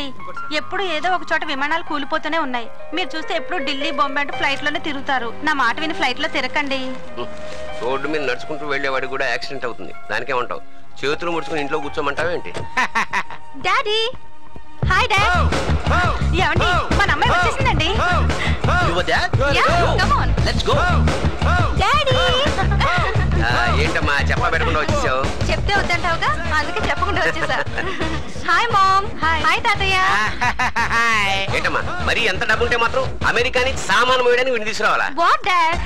Kandandi, Yepu Edo Chota Vimanal Kulpotone, Mirjus Epru Dilly Bombay to flight Lona Tirutaru, Namart in flight La Terakandi. So do mean nuts couldn't really have a good accident out in Nanka. Children would in low good some anti. Daddy! Hi, Dad! Yeah, Manama, what's this Nandy? You were that? Yeah, come on. Let's go. Daddy! Hi, Mom. Hi, Tataya. Hi. What, Dad?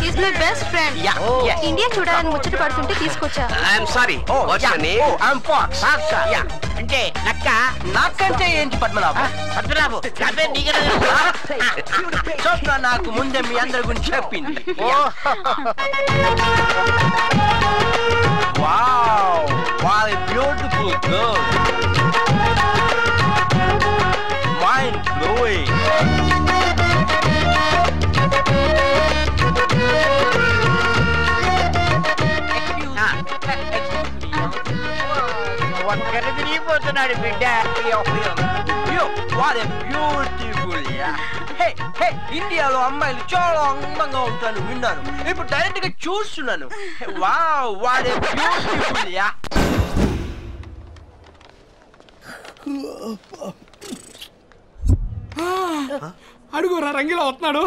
He's my best friend. Yeah. India I'm sorry. Oh, what's your name? Oh, I'm Fox. Yeah. Wow! What a beautiful girl! Mind-blowing! What can I do for tonight if we dance? You, what a beautiful, yeah! Hey, hey, India lo ammayilu chaala andangaa untaru vinnaru. Ippudu direct ga chustunnanu. Wow, what a beautiful yeah. Adugora rangila vastunnadu.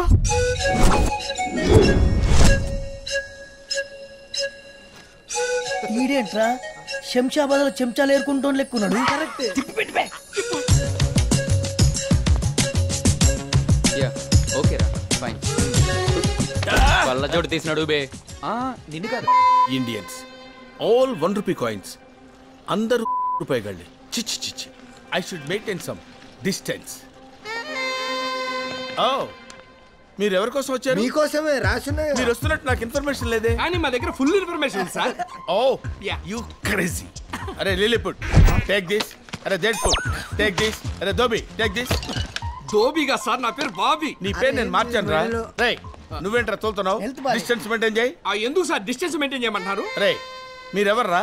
Identra chemcha badala chemcha lerkunton lekkunnadu. Correct. Tippu pettu pe. Yeah, okay, fine. Valla jodi tisnadu be. Nindu kada. Indians, all 1 rupee coins. Andaru rupee galli. Chichi. I should maintain some distance. Oh, meer ever kosam vacharu? Mee kosame raasuna. Meer vastunnaru naaku information lede. Ani ma daggara full information sir. Oh, yeah, you crazy. Are Lilliput, take this. Are Deadpool, take this. Are Dobby, take this. Dobiga sir, na per Bobby. Ni pen and marchan ra. Ray, nu entra toltano. Distance maintain jai. Yendu sir distance maintain jai manharu. Ray, meer ever ra?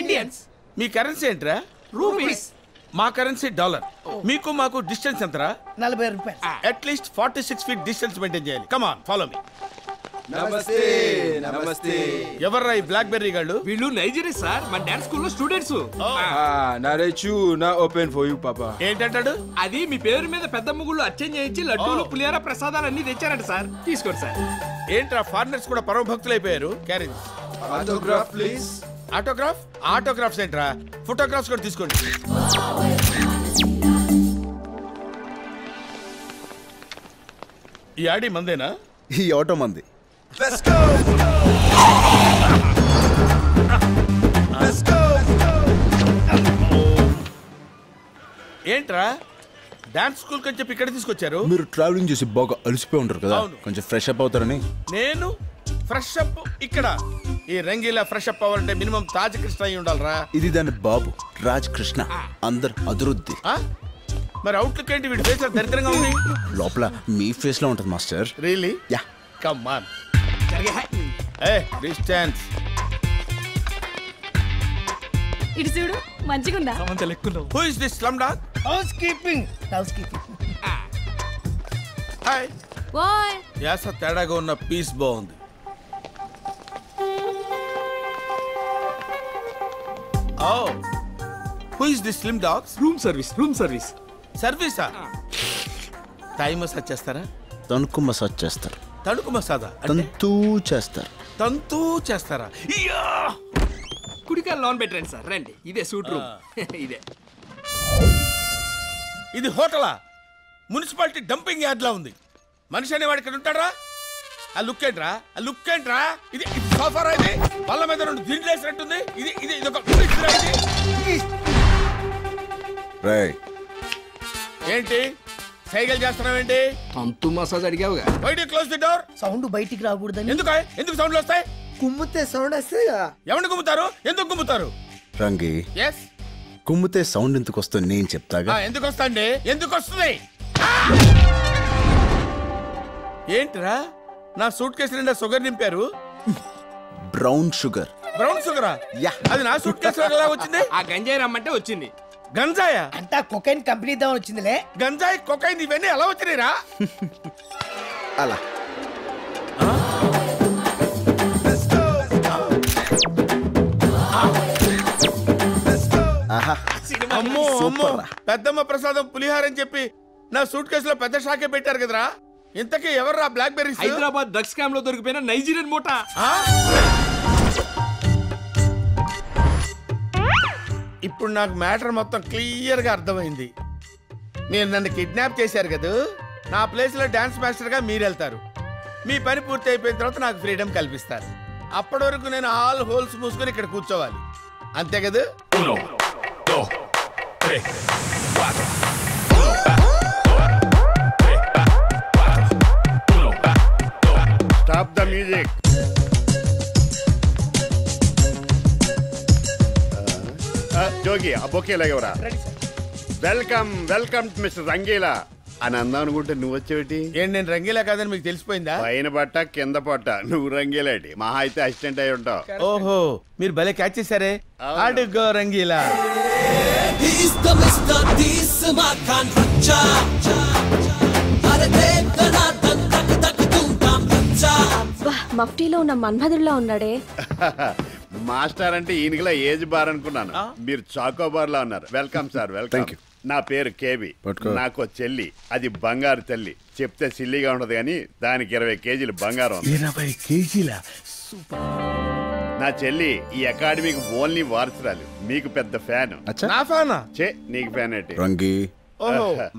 Indians. Me currency entra? Rupees. Ma currency dollar. Meeku maaku distance entra? 40 rupees. At least 46 feet distance maintain jai. Come on, follow me. Namaste, namaste. Ever ra BlackBerry galu? Villu Nigeria sir, ma dance school students. Narechu, na open for you, Papa. Entadu? Adi mi peru meeda pedda mugulu archenyayichi laddulu puliyara prasadaalanni techaranట sir. Teesukoni sir. Entra foreigners kuda param bhaktulai payaru. Carriage. Autograph please. Autograph? Autograph entra. Photographs kuda teesukondi. Ee aadi mandena? Ee auto mandi. Let's go! Let's go! Entra, dance school konche pickadi iskocharu. Meer traveling chesi baga alisipoyi untaru kada. Konche fresh up avtarani. Nenu fresh up ikkada. Ee rangila fresh up avvalante minimum Taj Krishna ayi undalra. Idi dani babu Raj Krishna. Andar Adiruddhi. Mari outlook enti veedi face daridranga undi. Lopala mee face lo untadu master. Really? Yeah. Come on. Hey, distance. It's you, Manchikunda. Who is this slumdog? Housekeeping. Housekeeping. Hi. Boy. Yes, a tadaga unna peace bond. Oh. Who is this slim dogs? Room service. Service, sir. Time massage chestara? Tanku massage chestara. Tantu masada. Tantu chestara. Yeah. Kudika lawn bedroom sir. Rendi. Ide suit room. Ide. Idi hotela. Municipality dumping yard la undi. Manishane vaadi kada untadra? A look endra. Idi sofa ra idi. Balla meeda rendu dirlesinattu undi. Idi idoka idra idi. Ray. Enti? Cycle చేస్తున్నావేంటి తంతు massage అడిగావుగా why do close the door sound బయటికి రాకూడదని ఎందుకు సౌండ్లు వస్తాయి కుమ్ముతే sound వస్తేగా ఎవండి ఎందుకు కుమ్ముతారు రంగి yes కుమ్ముతే sound ఎందుకు వస్తుంది నేను చెప్తాగా ఎందుకు వస్తాండి ఎందుకు వస్తుంది ఏంట్రా నా సూట్ కేసు నిండా షుగర్ నింపారు బ్రౌన్ షుగర్ బ్రౌన్ షుగరా? యా, అది నా సూట్ కేసులో ఎలా వచ్చింది? ఆ గంజాయి రమ్మంటే వచ్చింది. గంజాయా? అంతా కొకైన్ కంపెనీ దా వచ్చిందిలే. గంజాయి కొకైన్ ఇవన్నీ ఎలా వచ్చినాయిరా? అలా అమ్మో అమ్మో, పెద్దమ్మ ప్రసాదం పులిహార అని చెప్పి నా సూట్ కేసులో పెద్ద షాకే పెట్టారు కదరా. ఇంతకీ ఎవర్రా blackberry? Hyderabad drugs camp లో దొరికిపోయిన నైజీరియన్ మూట. ఇప్పుడు నాకు మ్యాటర్ మొత్తం క్లియర్ గా అర్థమైంది. మీరు నన్ను కిడ్నాప్ చేశారు కదా, నా ప్లేస్ లో డాన్స్ మాస్టర్ గా మీరు వెళ్తారు. మీ పని పూర్తి అయిపోయిన తర్వాత నాకు ఫ్రీడమ్ కల్పిస్తారు. అప్పటి వరకు నేను ఆల్ హోల్స్ మూసుకొని ఇక్కడ కూర్చోవాలి, అంతే కదా? Stop the music. జోగి ఆ బొకే లేవరా? Welcome welcome to mister Rangeela అని అందాం అనుకుంటే నువ్వు వచ్చేటి ఏంటి? నేను రంగీలా కాదని మీకు తెలిసిపోయిందా? పైన పట్ట కింద పట్ట నువ్వు రంగీలాటి, మహా అయితే అసిస్టెంట్ అయి ఉంటావు. ఓహో, మీరు భలే క్యాచ్ చేశారే. అడుగో రంగీలా. మఫ్టీలో ఉన్న మన్మధుడిలా ఉన్నాడే. మాస్టర్ అంటే ఈయనకిలా ఏజ్ బార్ అనుకున్నాను, మీరు చాకోబార్ లా ఉన్నారు. Welcome sir, welcome. నా పేరు కేబీ, నాకు చెల్లి, అది బంగారు తల్లి. చెప్తే సిల్లిగా ఉండదు కానీ దానికి 20 కేజీలు బంగారం. 20 కేజీల నా చెల్లి ఈ అకాడమీకి ఓన్లీ వారసురాలు. మీకు పెద్ద ఫ్యాన్. చే నీకు ఫ్యాన్ ఏంటి?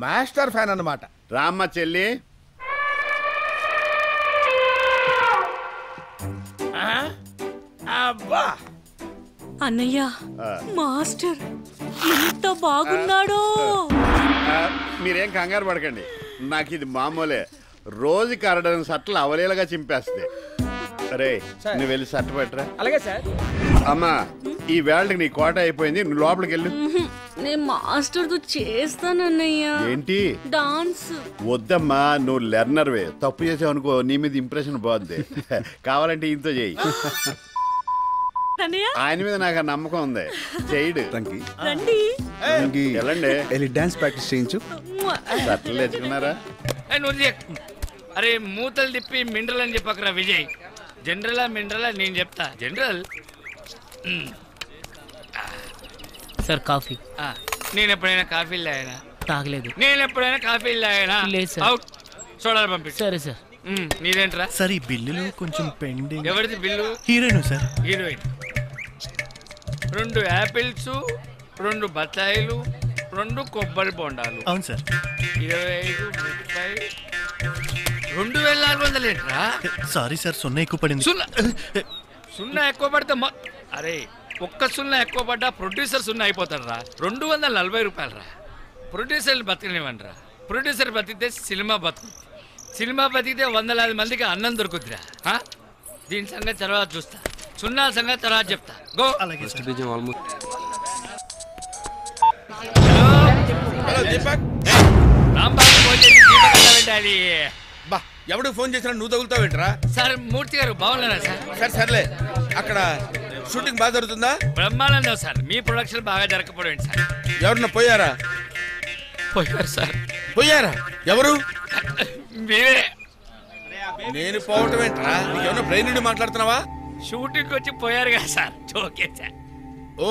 మాస్టర్ ఫ్యాన్ అన్నమాట. రామ్మ చెల్లి. అన్నయ్య మాస్టర్ ఎంత బాగున్నాడో. మీరేం కంగారు పడకండి, నాకు ఇది మామూలే. రోజు కరడని సట్టలు అవలేలుగా చింపేస్తే. అరే నువ్వు వెళ్ళి సట్ట పెట్టరా? అలాగే సార్. అమ్మా ఈ వేళకి నీ కోట అయిపోయింది, నువ్వు లోపలికి వెళ్ళు. నేను మాస్టర్ తో చేస్తానన్నయ్యా. ఏంటి డాన్స్? వద్దమ్మా, నువ్వు లెర్నర్ వే. తప్పు చేసావు అనుకో నీ మీద ఇంప్రెషన్ బాగుంది. కావాలంటే ఇంతో చేయి. ఆయన మీద నాకు నమ్మకం ఉంది. చేయడు డాన్స్ ప్రాక్టీస్ చేయించు. తెచ్చుకున్నారా? అరే మూతలు తిప్పి మినరల్ అని చెప్పకరా విజయ్. జనరలా మినరలా? నేను చెప్తా జనరల్. Sir coffee. నేను ఎప్పుడైనా కాఫీలు తాగినా? తాగలేదు. నేను ఎప్పుడైనా కాఫీలు తాగినా? లేదు సార్. అవుట్ సోడాలు పంపి. సరే సార్. నీదేంట్రా సార్ ఈ బిల్లులు కొంచెం పెండింగ్? ఎవరిది bill? Heroine sir. Heroine 2 apples, 2 బత్తాయిలు, 2 కొబ్బరి బొండాలు. అవును సార్. 25, 30, 2600 ఏంట్రా? సారీ సార్, 0 ఎక్కువ పడింది. 0 ఎక్కువ పడితే అరే ఒక్క 0 ఎక్కువ పడ్డా ప్రొడ్యూసర్ 0 అయిపోతాడు రా. 240 రూపాయలు రా. ప్రొడ్యూసర్లు బతికినివ్వండి రా. ప్రొడ్యూసర్ బతికితే సినిమా బతుకు, సినిమా బతికితే 100,000 మందికి అన్నం దొరుకుద్దిరా. దీని సంగతి తర్వాత చూస్తా, 0 సంగతి తర్వాత చెప్తా. గో. ఎవడు ఫోన్ చేసినా నువ్వు తగులుతావు ఏంట్రా? సార్ మూర్తి గారు బాగున్నారా సార్? సార్ సర్లే, అక్కడ షూటింగ్ బాగా జరుగుతుందా? బ్రహ్మానందం సార్, మీ ప్రొడక్షన్ బాగా జరగకపోయింది సార్. ఎవరన్నా పోయారా? పోయారు సార్. పోయారా? ఎవరు? మీరే. నేను పోవటం ఏంట్రా? ఏమన్నా బ్రెయిన్ నుండి మాట్లాడుతున్నావా? షూటింగ్ వచ్చి పోయారు కదా సార్. Okay sir. ఓ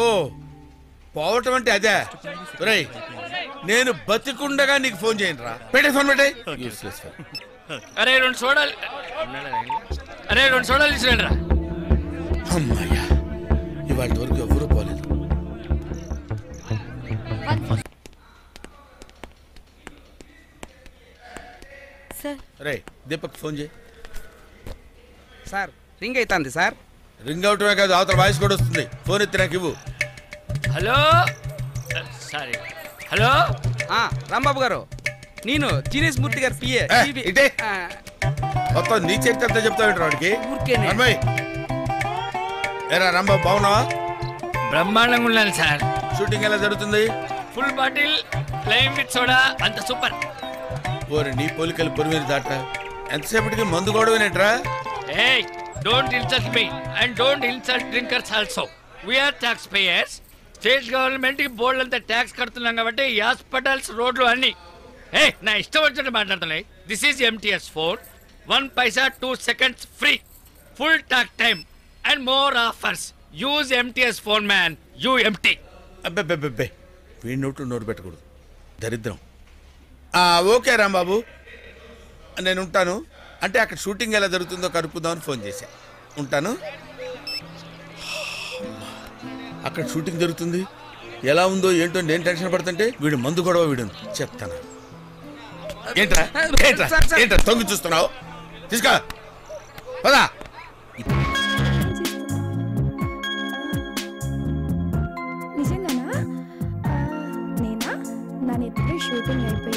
పోవటం అంటే అదే. రై నేను బతికుండగా నీకు ఫోన్ చేయండి రా. పెట్టే ఫోన్ పెట్టే. అరే 2 సోడాలు. అరే 2 సోడాలు ఇచ్చేయండి రా. అమ్మయ్యా, ఇవాళ వరకు ఎవరు పోలేదు. రే దీపక్ ఫోన్ చేయి. సార్ రింగ్ అవుతుంది సార్. రింగ్ అవటమే కాదు, అవతల వాయిస్ కూడా వస్తుంది. ఫోన్ ఎత్తి నాకు ఇవ్వు. హలో. సారీ. హలో రాంబాబు గారు, నేను జీనేష్ మూర్తి గారు పిఏ. మొత్తం నీ చేతికంతా చెప్తావేంటి వాడికి? ఏరా రాంబాబు బాగున్నావా? బ్రహ్మాండంగా ఉన్నాను సార్. షూటింగ్ ఎలా జరుగుతుంది? Full bottle lime with soda అంత సూపర్. పోరు నీ పోలికలు పొరి మీరు దాట. ఎంతసేపటికి మందు గొడవనేట్రా? Don't insult me and don't insult drinkers also. We are taxpayers. State government board and the tax kartunangavate hospitals road lo anni. Hey, na ishtavanchana maatladale. This is MTS4. 1 paisa 2 seconds free. Full talk time and more offers. Use MTS4 man. You empty. Abbe. We note to note better. Daridram. Okay, Ram Babu. నేను ఉంటాను అంటే అక్కడ shooting ఎలా జరుగుతుందో కనుక్కుందామని phone చేశా. ఉంటాను. అక్కడ షూటింగ్ జరుగుతుంది ఎలా ఉందో ఏంటో నేను టెన్షన్ పడుతుంటే వీడు మందు గొడవ వీడును చెప్తాను. ఏంట్రా తొంగి చూస్తున్నావు తీసుకో పదా. నిజంగానా నేనా నా నెత్తి షూటింగ్ అయిపోయి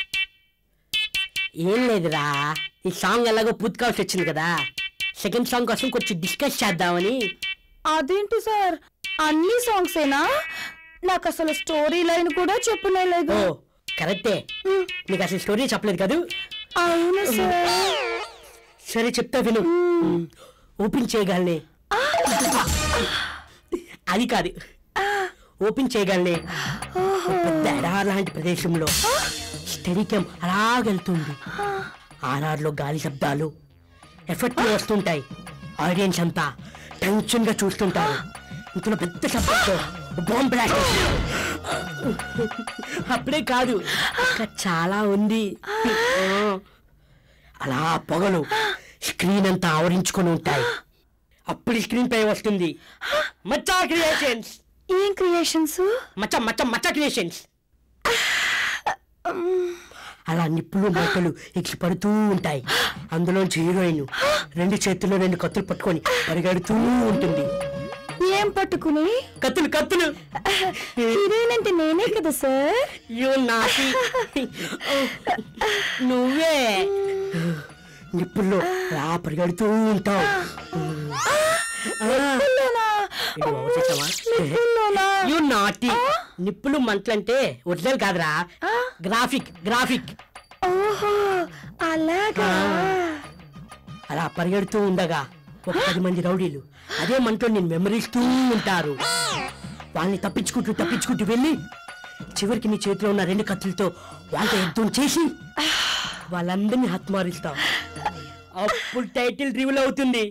ఏం లేదురా, ఈ సాంగ్ ఎలాగో పూర్తికాల్సి వచ్చింది కదా, సెకండ్ సాంగ్ కోసం కొంచెం డిస్కస్ చేద్దామని. అదేంటి సార్ అన్ని సాంగ్స్ ఏనా? నాకు అసలు స్టోరీ లైన్ కూడా చెప్పనే లేదు. కరెక్టే, నీకు అసలు స్టోరీ చెప్పలేదు కదా. అవును సార్. సరే చెప్తా విను, ఓపెన్ చేయగలనే. అది కాదు, ఓపెన్ చేయగలనే లాంటి ప్రదేశంలో స్టెరికం అలాగెళ్తుంది. ఆర్ఆర్లో గాలి శబ్దాలు ఎఫెక్ట్ వస్తుంటాయి. ఆడియన్స్ అంతా టెన్షన్ గా చూస్తుంటారు. ఇంట్లో పెద్ద శబ్దంతో బాంబ్ బ్లాస్ట్. అప్పుడే కాదు, చాలా ఉంది. అలా పొగలు స్క్రీన్ అంతా ఆవరించుకొని ఉంటాయి. అప్పుడు స్క్రీన్ పై వస్తుంది మచ్చా క్రియేషన్స్. ఏం క్రియేషన్స్? మచ్చా క్రియేషన్స్. అలా నిప్పులు బట్టలు ఎక్కి పడుతూ ఉంటాయి. అందులోంచి హీరోయిన్ రెండు చేతుల్లో రెండు కత్తులు పట్టుకొని పరిగెడుతూ ఉంటుంది. ఏం పట్టుకుని? కత్తులు. హీరోయిన్ అంటే నేనే కదా సార్. నువ్వే నిప్పుల్లో అలా పరిగెడుతూ ఉంటావు. నిప్పులు మంటలంటే ఒరిజినల్ కాదురా, గ్రాఫిక్. అలా పరిగెడుతూ ఉండగా 10 మంది రౌడీలు అదే మంటలో నేను మెమరీస్తూ ఉంటారు. వాళ్ళని తప్పించుకుంటూ వెళ్ళి చివరికి నీ చేతిలో ఉన్న 2 కత్తులతో వాళ్ళతో యుద్ధం చేసి వాళ్ళందరినీ హత్మారుస్తావు. అప్పుడు టైటిల్ రివీల్ అవుతుంది,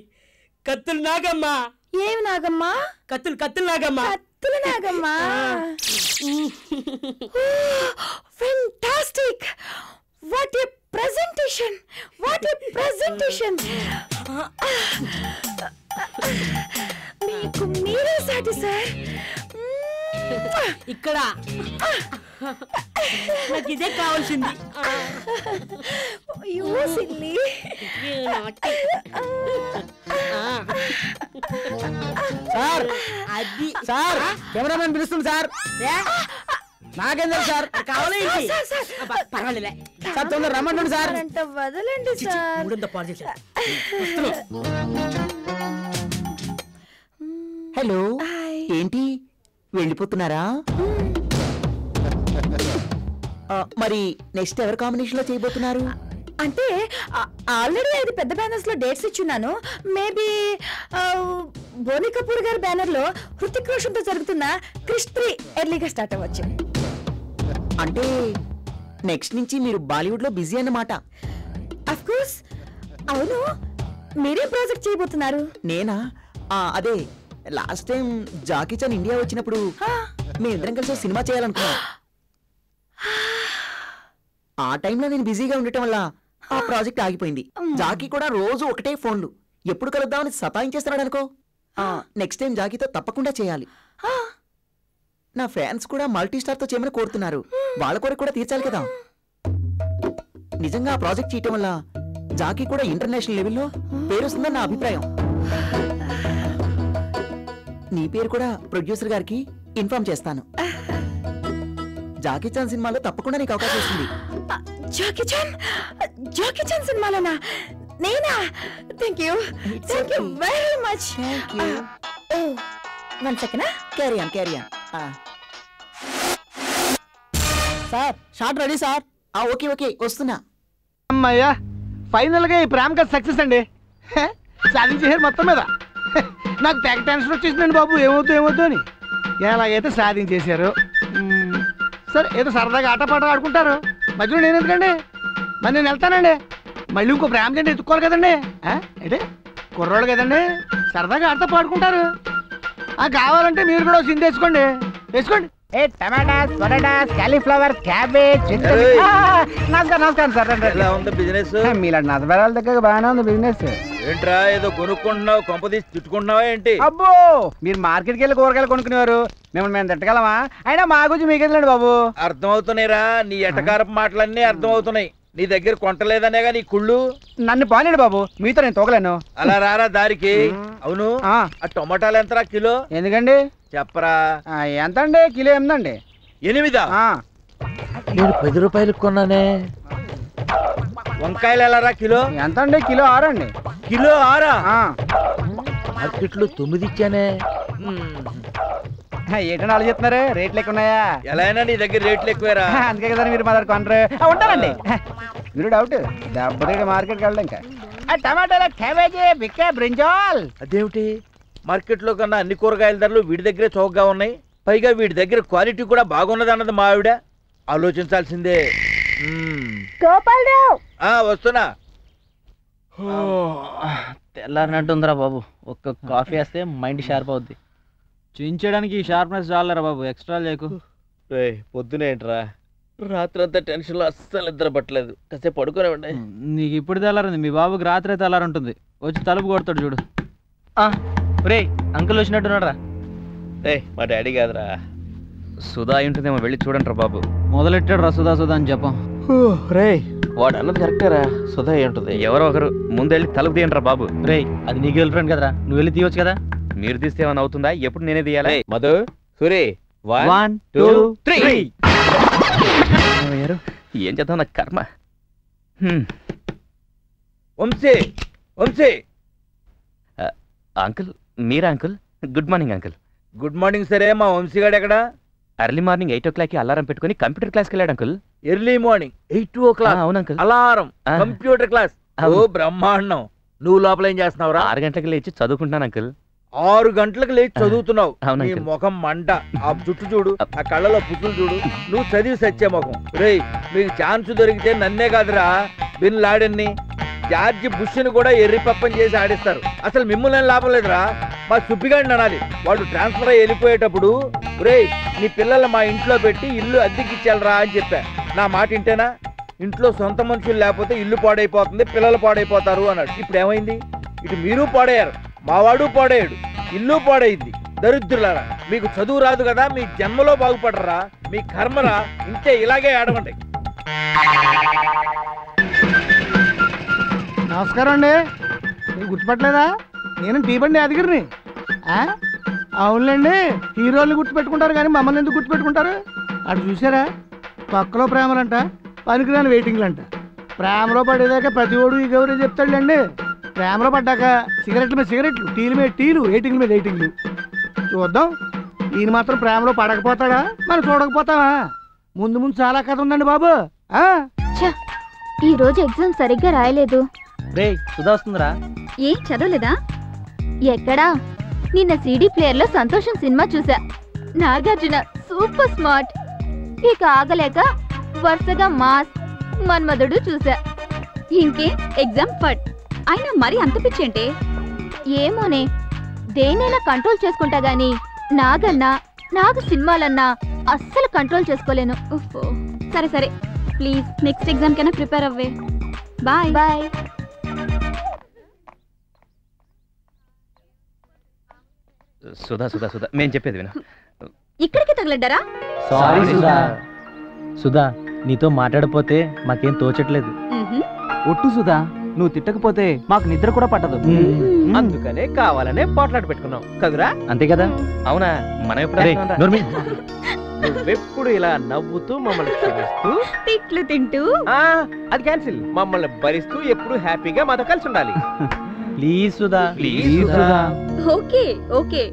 కత్తులు నాగమ్మా. ఏమి నాగమ్మా? కత్తులు Nagamma. Fantastic! What a presentation! మీకు మీరే సాటి సార్. ఇక్కడ నాకు ఇదే కావాల్సింది. సార్ అది సార్ కెమెరామెన్ పిలుస్తుంది సార్. నాగేందర్ సార్ కావాలి. పర్వాలేదు సార్, తొందర రమ్మండి సార్. వదలండి సార్. హలో, ఏంటి వెళ్ళిపోతున్నారా? మరి నెక్స్ట్ ఎవరు కాంబినేషన్ లో చేయబోతున్నారు? అంటే ఆల్రెడీ 5 పెద్ద బ్యానర్స్ లో డేట్స్ ఇచ్చున్నాను. మేబీ బోని కపూర్ గారి బ్యానర్ లో హృతిక్ రోషన్ తో జరుగుతున్న క్రిష్ 3 ఎర్లీగా స్టార్ట్ అవ్వచ్చు. అంటే నెక్స్ట్ నుంచి మీరు బాలీవుడ్ లో బిజీ అన్నమాట. Of course. అవును, మీరే ప్రాజెక్ట్ చేయబోతున్నారు? నేనా? అదే last time Jackie Chan India వచ్చినప్పుడు మీ ఇద్దరం కలిసి సినిమా చేయాలనుకున్నా. ఆ టైంలో నేను బిజీగా ఉండటం వల్ల ఆ ప్రాజెక్ట్ ఆగిపోయింది. జాకీ కూడా రోజు ఒకటే ఫోన్లు, ఎప్పుడు కలుద్దామని సతాయించేస్తున్నాడు అనుకో. నెక్స్ట్ టైం జాకీతో తప్పకుండా చేయాలి. నా ఫ్యాన్స్ కూడా మల్టీస్టార్తో చేయమని కోరుతున్నారు. వాళ్ళ కోరిక కూడా తీర్చాలి కదా. నిజంగా ఆ ప్రాజెక్ట్ చేయటం వల్ల జాకీ కూడా ఇంటర్నేషనల్ లెవెల్లో పేరు వస్తుందని నా అభిప్రాయం. నీ పేరు కూడా ప్రొడ్యూసర్ గారికి ఇన్ఫార్మ్ చేస్తాను. జాకీ చాన్ సినిమాలో తప్పకుండా నీకు అవకాశం వస్తుంది. జాకీ చాన్ సినిమాలోనా? నేనా? Thank you, thank you very much. One second, carry on. Sir shot ready sir. Okay వస్తున్నా. అమ్మయ్యా ఫైనల్ గా ఈ ప్రేమ కథ సక్సెస్ అండి. సాధించేసారు మొత్తం మీద. నాకు తెగ టెన్షన్ వచ్చేసిందండి బాబు, ఏమవుతూ అని. ఎలాగైతే సాధించేశారు. సరే ఏదో సరదాగా ఆటపాట ఆడుకుంటారు, మధ్యలో నేను ఎందుకండి. మరి నేను వెళ్తానండి, మళ్ళీ ఇంకో ప్రేమ జంట ఎత్తుకోవాలి కదండి. అంటే కుర్రోడు కదండి, సరదాగా ఆటతో పాడుకుంటారు. కావాలంటే మీరు కూడా సింధు వేసుకోండి. ఏ టమాటాస్, పొటాటాస్, కాలీఫ్లవర్, క్యాబేజ్. నమస్కారం సార్. ఎలా ఉంది బిజినెస్? మీలాంటి నజబరాల దగ్గర బాగానే ఉంది బిజినెస్. ఏంట్రా ఏదో కొనుక్కుంటున్నావు, కొంపదీసి తిట్టుకుంటున్నావా ఏంటి? అబ్బో మీరు మార్కెట్కి వెళ్ళి కూరగాయలు కొనుక్కునేవారు, మిమ్మల్ని మేము తిట్టగలమా? అయినా మా గురించి మీకెళ్ళండి బాబు. అర్థమవుతున్నాయిరా నీ ఎటకారపు మాటలన్నీ అర్థమవుతున్నాయి. నీ దగ్గర కొంటలేదనే నీ కుళ్ళు. నన్ను బాగాలేడు బాబు, మీతో నేను తోగలేను. అలా రారా దారికి. అవును ఆ టొమాటాలు ఎంతరా కిలో? ఎందుకండి చెప్పరా? ఎంత అండి కిలో? ఎనిమిదండి. 8? నేను 10 రూపాయలకు కొన్నానే. వంకాయలు ఎలారా కిలో? ఎంత అండి కిలో? 6 అండి. కిలో 6? మార్కెట్లో 9 ఇచ్చానే. ఏంటని ఆలోచిస్తున్నారే? రేట్లు ఎక్కువ ఉన్నాయా? ఎలా అయినా నీ దగ్గర రేట్లు ఎక్కువేరా, అందుకే కదా మీరు మా దగ్గర కొనరు. ఉంటానండి. మీరు డౌట్ డబ్బు మార్కెట్కి వెళ్ళడం. ఇంకా టమాటాలు, క్యాబేజీ, బిక్కా, బ్రింజాల్. అదేమిటి మార్కెట్ లో కన్నా అన్ని కూరగాయల ధరలు వీడి దగ్గరే చౌకగా ఉన్నాయి. పైగా వీడి దగ్గర క్వాలిటీ కూడా బాగున్నది అన్నది మా ఆవిడ. ఆలోచించాల్సిందే. వస్తున్నా. తెల్లారినట్టుందిరా బాబు, ఒక్క కాఫీ వేస్తే మైండ్ షార్ప్ అవుద్ది. చించడానికి ఈ షార్ప్నెస్ చాలరా బాబు, ఎక్స్ట్రా లేకు. పొద్దునేంట్రా రాత్రంతా టెన్షన్లో అస్సలు నిద్ర పట్టలేదు, కాసేపు పడుకోనివ్వండి. నీకు ఇప్పుడు తెల్లారంది, మీ బాబుకి రాత్రి అయితే తెల్లారంటుంది. వచ్చి తలుపు కొడతాడు చూడు. రే అంకుల్ వచ్చినట్టున్నాడు రా. రే మా డాడీ కాదురా, సుధా ఉంటుందేమో, వెళ్ళి చూడండి రా బాబు. మొదలెట్టాడు రా సుధా అని చెప్పం. రే వాడు అన్నది కరెక్టేరా, సుధా ఉంటుంది. ఎవరో ఒకరు ముందు వెళ్ళి తలుపు తీయండి రా బాబు. రే అది నీకు వెళ్ళిపోయాను కదరా, నువ్వు వెళ్ళి తీయవచ్చు కదా. మీరు తీస్తే ఏమైనా అవుతుందా? ఎప్పుడు నేనే తీయాలి. మధు సూరి 1 2 3. ఏం చేద్దాం, నాకు కర్మ. వంశీ అంకుల్ మీరా? Uncle good morning. Uncle good morning. సరే మా వంశీగాడు ఎక్కడ? ఎర్లీ మార్నింగ్ 8 o'clock అలారం పెట్టుకుని కంప్యూటర్ క్లాస్కి వెళ్ళాడు అంకుల్. Early morning 8 o'clock? అవును అంకుల్, అలారం కంప్యూటర్ క్లాస్. ఓ బ్రహ్మాండం. నువ్వు లోపల ఏం చేస్తున్నావు రా? 6 గంటలకు లేచి చదువుకుంటున్నాను అంకుల్. 6 గంటలకు లేచి చదువుతున్నావు? నీ ముఖం మంట. ఆ జుట్టు చూడు, ఆ కళ్ళలో పుట్టులు చూడు, నువ్వు చదివి సచ్చే ముఖం. రే మీకు ఛాన్స్ దొరికితే నన్నే కాదురా, బిన్ లాడెన్ని, జార్జి బుష్ని కూడా ఎర్రి పప్పని చేసి ఆడిస్తారు. అసలు మిమ్మల్ని లాభం లేదురా. మా సుబ్బిగాడిని అనాలి, వాడు ట్రాన్స్ఫర్ అయ్యి వెళ్ళిపోయేటప్పుడు రే నీ పిల్లల్ని మా ఇంట్లో పెట్టి ఇల్లు అద్దెకిచ్చాలరా అని చెప్పా. నా మాట వింటేనా? ఇంట్లో సొంత మనుషులు లేకపోతే ఇల్లు పాడైపోతుంది, పిల్లలు పాడైపోతారు అన్నాడు. ఇప్పుడు ఏమైంది? ఇటు మీరు పాడయ్యారు, మావాడు పాడేయడు, ఇల్లు పాడైంది. దరిద్రులారా మీకు చదువు రాదు కదా, మీ జన్మలో బాగుపడరా, మీ కర్మరా. ఇంతే ఇలాగే ఆడమండి. నమస్కారం అండి. నేను గుర్తుపట్టలేదా? నేను టీబండి యాదగిరిని. అవునులేండి, హీరోల్ని గుర్తుపెట్టుకుంటారు కానీ మమ్మల్ని ఎందుకు గుర్తుపెట్టుకుంటారు? అటు చూసారా, పక్కలో ప్రేమలంట, పనికిరాని వెయిటింగ్లంట. ప్రేమలో పడేదాకా ప్రతి ఓడు ఈ గౌరవ చెప్తాడులేండి. ప్రేమలో పడ్డాక సిగరెట్ల మీద సిగరెట్లు, టీల మీద టీలు, రేటింగ్ల మీద రేటింగ్లు. చూద్దాం ఈయన మాత్రం ప్రేమలో పడకపోతాడా, మనం చూడకపోతావా? ముందు చాలా కథ ఉందండి బాబు. ఈ రోజు ఎగ్జామ్ సరిగ్గా రాయలేదు. ఏం చదవలేదా? ఎక్కడా? నిన్న సిడీ ప్లేయర్ లో సంతోషం సినిమా చూసా. Nagarjuna super smart. ఇక ఆగలేక వరుసగా మాస్, మన్మధుడు చూసా. ఇంకే ఎగ్జామ్ ఫట్. అయినా మరి అంత పిచ్చేంటే? ఏమోనే, దేనైనా కంట్రోల్ చేసుకుంటా గానీ నాగన్నా, నాగు సినిమాలన్నా అస్సలు కంట్రోల్ చేసుకోలేను. సరే ప్లీజ్ నెక్స్ట్ ఎగ్జామ్ కైనా ప్రిపేర్ అవ్వే. Bye bye. సుధా నేను చెప్పేది విను. ఇక్కడికి తగలడ్డారా? సారీ సుధా, నీతో మాట్లాడపోతే మాకేం తోచట్లేదు. ఒట్టు సుధా, నువ్వు తిట్టకపోతే మాకు నిద్ర కూడా పట్టదు. అందుకనే కావాలనే పోట్లాట పెట్టుకున్నాం కదరా. అంతే కదా. అవునా మనం ఎప్పుడు ఇలా నవ్వుతూ మమ్మల్ని తినిస్తూ తిట్లు తింటూ అది క్యాన్సిల్, మమ్మల్ని భరిస్తూ ఎప్పుడు హ్యాపీగా మాతో కలిసి ఉండాలి. ప్లీజ్ సుధా. Okay okay.